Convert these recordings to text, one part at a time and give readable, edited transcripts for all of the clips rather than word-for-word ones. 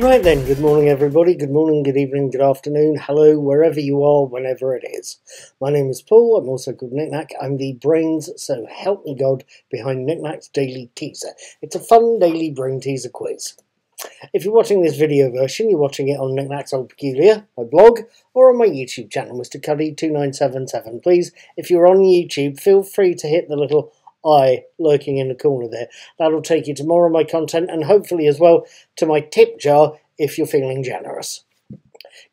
Right then, good morning everybody, good morning, good evening, good afternoon, hello, wherever you are, whenever it is. My name is Paul, I'm also called Nik Nak, I'm the brains, so help me God, behind Nik Nak's Daily Teaser. It's a fun daily brain teaser quiz. If you're watching this video version, you're watching it on Nik Nak's Old Peculiar, my blog, or on my YouTube channel, Mr. Cuddy 2977. Please, if you're on YouTube, feel free to hit the little I lurking in the corner there. That'll take you to more of my content and hopefully as well to my tip jar if you're feeling generous.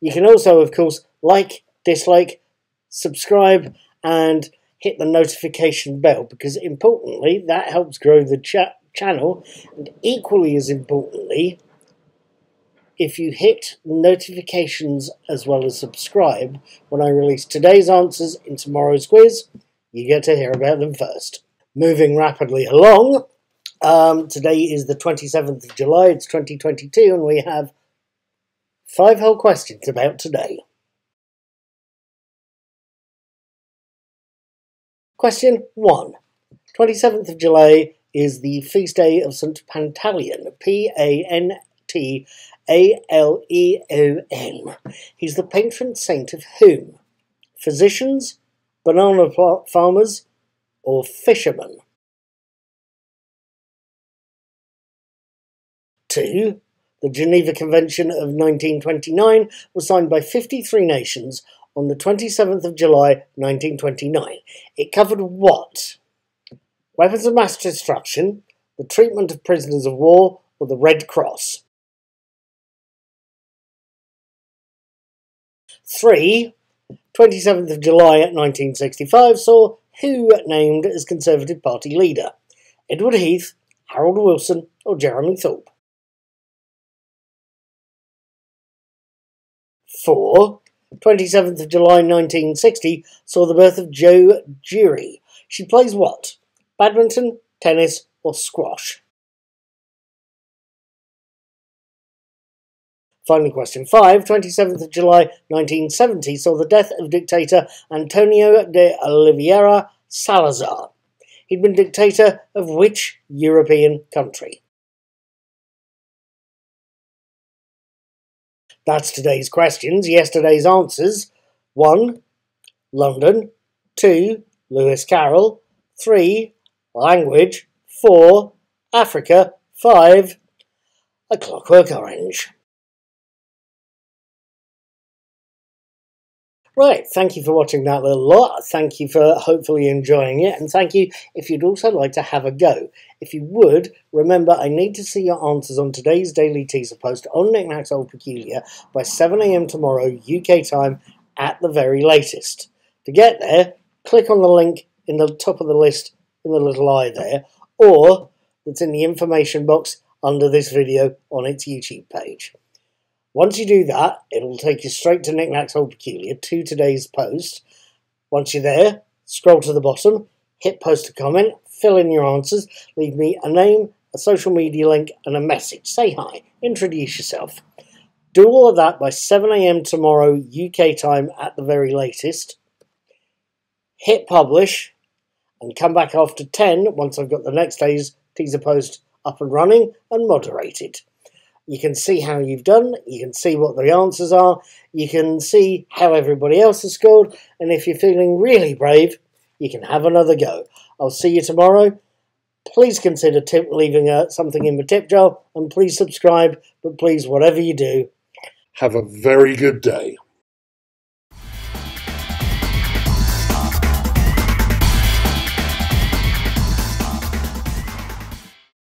You can also, of course, like, dislike, subscribe and hit the notification bell because importantly that helps grow the channel and equally as importantly if you hit notifications as well as subscribe when I release today's answers in tomorrow's quiz you get to hear about them first. Moving rapidly along, today is the 27th of July, it's 2022, and we have 5 whole questions about today. Question 1. 27th of July is the feast day of St. Pantaleon, P-A-N-T-A-L-E-O-N. He's the patron saint of whom? Physicians, banana farmers, or fisherman. 2. The Geneva Convention of 1929 was signed by 53 nations on the 27th of July 1929. It covered what? Weapons of mass destruction, the treatment of prisoners of war, or the Red Cross. 3. 27th of July 1965 saw who named as Conservative Party leader? Edward Heath, Harold Wilson, or Jeremy Thorpe? 4. 27th of July 1960 saw the birth of Jo Durie. She plays what? Badminton, tennis, or squash? Final question 5. 27th of July 1970 saw the death of dictator Antonio de Oliveira Salazar. He'd been dictator of which European country? That's today's questions. Yesterday's answers. 1. London. 2. Lewis Carroll. 3. Language. 4. Africa. 5. A Clockwork Orange. Right, thank you for watching that little lot, thank you for hopefully enjoying it, and thank you if you'd also like to have a go. If you would, remember I need to see your answers on today's daily teaser post on Nik Nak's Old Peculiar by 7 AM tomorrow UK time at the very latest. To get there, click on the link in the top of the list in the little eye there, or that's in the information box under this video on its YouTube page. Once you do that, it'll take you straight to Nik Nak's Old Peculiar, to today's post. Once you're there, scroll to the bottom, hit post a comment, fill in your answers, leave me a name, a social media link and a message. Say hi, introduce yourself. Do all of that by 7 AM tomorrow UK time at the very latest. Hit publish and come back after 10 once I've got the next day's teaser post up and running and moderated. You can see how you've done, you can see what the answers are, you can see how everybody else has scored, and if you're feeling really brave, you can have another go. I'll see you tomorrow. Please consider leaving something in the tip jar, and please subscribe, but please, whatever you do, have a very good day.